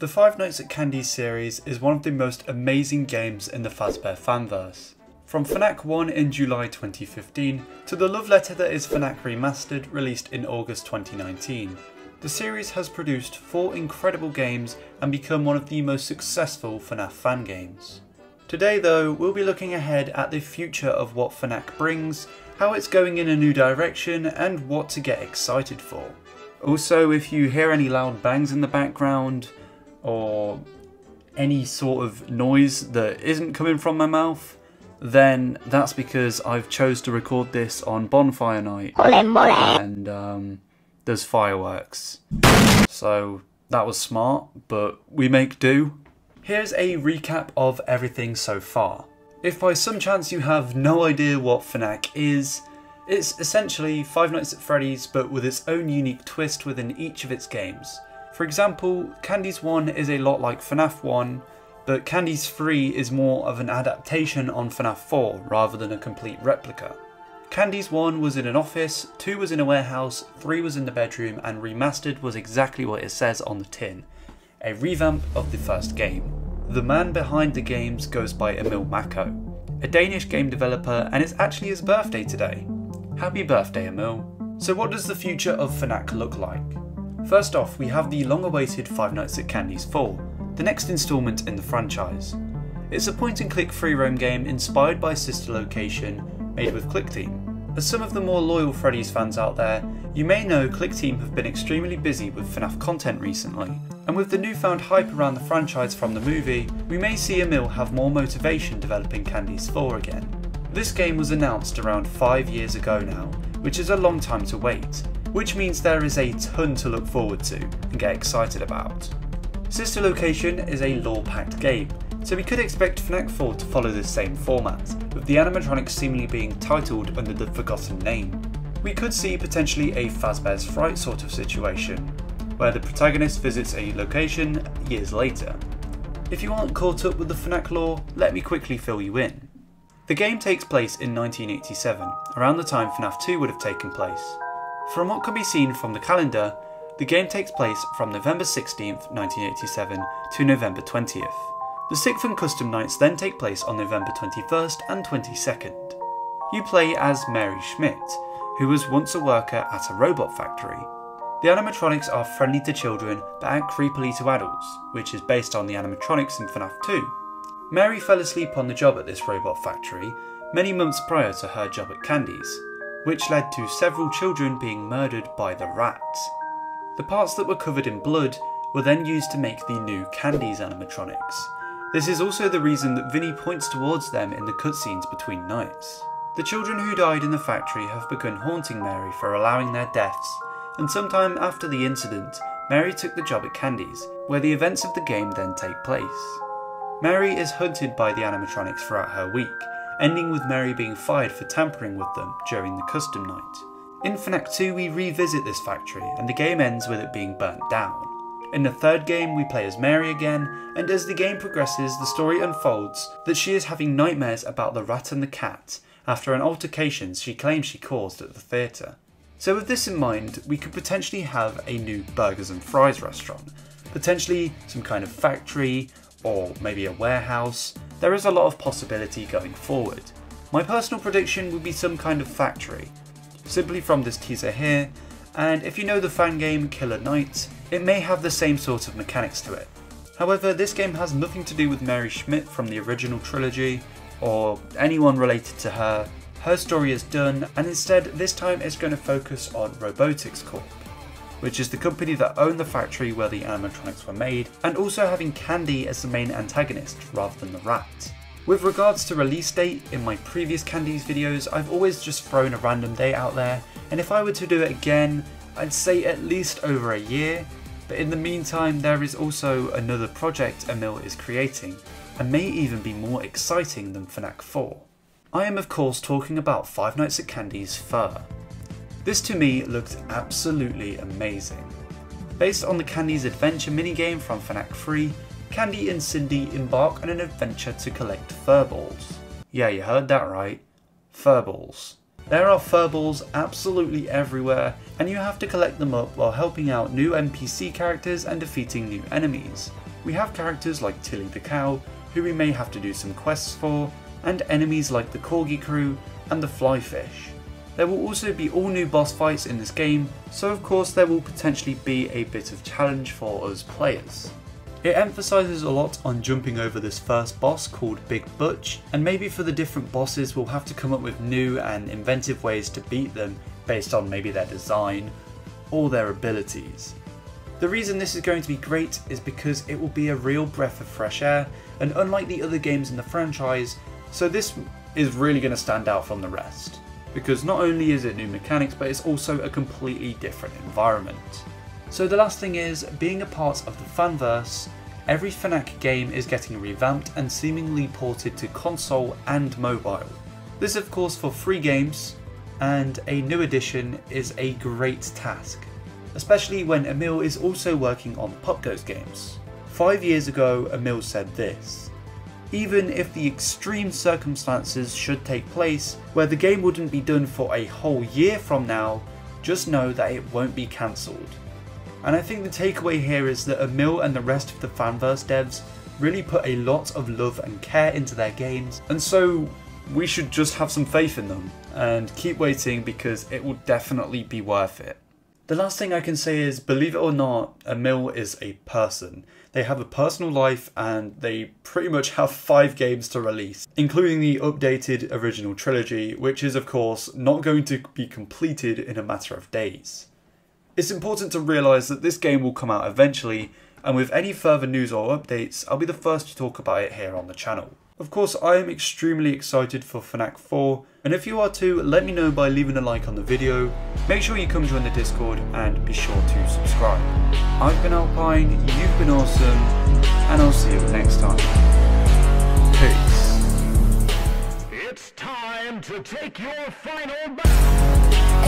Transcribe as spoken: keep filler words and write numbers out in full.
The Five Nights at Candy's series is one of the most amazing games in the Fazbear fanverse. From FNAC one in July twenty fifteen to the love letter that is FNAC Remastered, released in August twenty nineteen, the series has produced four incredible games and become one of the most successful FNAF fan games. Today though, we'll be looking ahead at the future of what FNAC brings, how it's going in a new direction, and what to get excited for. Also, if you hear any loud bangs in the background, or any sort of noise that isn't coming from my mouth, then that's because I've chose to record this on bonfire night and um, there's fireworks. So that was smart, but we make do. Here's a recap of everything so far. If by some chance you have no idea what FNAC is, it's essentially Five Nights at Freddy's but with its own unique twist within each of its games. For example, Candy's one is a lot like FNAF one, but Candy's three is more of an adaptation on FNAF four rather than a complete replica. Candy's one was in an office, two was in a warehouse, three was in the bedroom, and Remastered was exactly what it says on the tin, a revamp of the first game. The man behind the games goes by Emil Mako, a Danish game developer, and it's actually his birthday today. Happy birthday, Emil. So what does the future of FNAC look like? First off, we have the long-awaited Five Nights at Candy's Fur, the next instalment in the franchise. It's a point-and-click free-roam game inspired by Sister Location, made with Clickteam. As some of the more loyal Freddy's fans out there, you may know Clickteam have been extremely busy with FNAF content recently, and with the newfound hype around the franchise from the movie, we may see Emil have more motivation developing Candy's Fur again. This game was announced around five years ago now, which is a long time to wait, which means there is a ton to look forward to and get excited about. Sister Location is a lore-packed game, so we could expect FNAC four to follow the same format, with the animatronics seemingly being titled under the forgotten name. We could see potentially a Fazbear's Fright sort of situation, where the protagonist visits a location years later. If you aren't caught up with the FNAC lore, let me quickly fill you in. The game takes place in nineteen eighty-seven, around the time FNAF two would have taken place. From what can be seen from the calendar, the game takes place from November sixteenth, nineteen eighty-seven to November twentieth. The sixth and custom nights then take place on November twenty-first and twenty-second. You play as Mary Schmidt, who was once a worker at a robot factory. The animatronics are friendly to children but act creepily to adults, which is based on the animatronics in FNAF two. Mary fell asleep on the job at this robot factory many months prior to her job at Candy's, which led to several children being murdered by the rats. The parts that were covered in blood were then used to make the new Candy's animatronics. This is also the reason that Vinny points towards them in the cutscenes between nights. The children who died in the factory have begun haunting Mary for allowing their deaths, and sometime after the incident, Mary took the job at Candy's, where the events of the game then take place. Mary is hunted by the animatronics throughout her week, ending with Mary being fired for tampering with them during the custom night. In FNAC two we revisit this factory and the game ends with it being burnt down. In the third game we play as Mary again, and as the game progresses the story unfolds that she is having nightmares about the rat and the cat after an altercation she claims she caused at the theatre. So with this in mind, we could potentially have a new burgers and fries restaurant, potentially some kind of factory, or maybe a warehouse. There is a lot of possibility going forward. My personal prediction would be some kind of factory, simply from this teaser here, and if you know the fan game Killer Knight, it may have the same sort of mechanics to it. However, this game has nothing to do with Mary Schmidt from the original trilogy, or anyone related to her. Her story is done, and instead this time it's going to focus on Robotics Corp, which is the company that owned the factory where the animatronics were made, and also having Candy as the main antagonist rather than the rat. With regards to release date, in my previous Candy's videos I've always just thrown a random date out there, and if I were to do it again I'd say at least over a year, but in the meantime there is also another project Emil is creating, and may even be more exciting than FNAC four. I am of course talking about Five Nights at Candy's Fur. This to me looked absolutely amazing. Based on the Candy's Adventure minigame from FNAC three, Candy and Cindy embark on an adventure to collect furballs. Yeah, you heard that right. Furballs. There are furballs absolutely everywhere, and you have to collect them up while helping out new N P C characters and defeating new enemies. We have characters like Tilly the Cow, who we may have to do some quests for, and enemies like the Corgi Crew and the Flyfish. There will also be all new boss fights in this game, so of course there will potentially be a bit of challenge for us players. It emphasises a lot on jumping over this first boss called Big Butch, and maybe for the different bosses we'll have to come up with new and inventive ways to beat them based on maybe their design or their abilities. The reason this is going to be great is because it will be a real breath of fresh air, and unlike the other games in the franchise, so this is really going to stand out from the rest, because not only is it new mechanics, but it's also a completely different environment. So the last thing is, being a part of the fanverse, every FNAC game is getting revamped and seemingly ported to console and mobile. This of course for free games, and a new addition is a great task, especially when Emil is also working on PopGhost games. Five years ago Emil said this: even if the extreme circumstances should take place, where the game wouldn't be done for a whole year from now, just know that it won't be cancelled. And I think the takeaway here is that Emil and the rest of the fanverse devs really put a lot of love and care into their games, and so we should just have some faith in them and keep waiting, because it will definitely be worth it. The last thing I can say is, believe it or not, Emil is a person. They have a personal life, and they pretty much have five games to release, including the updated original trilogy, which is of course not going to be completed in a matter of days. It's important to realise that this game will come out eventually, and with any further news or updates, I'll be the first to talk about it here on the channel. Of course, I am extremely excited for FNAC four, and if you are too, let me know by leaving a like on the video, make sure you come join the Discord, and be sure to subscribe. I've been Alpine, you've been awesome, and I'll see you next time. Peace. It's time to take your final bow.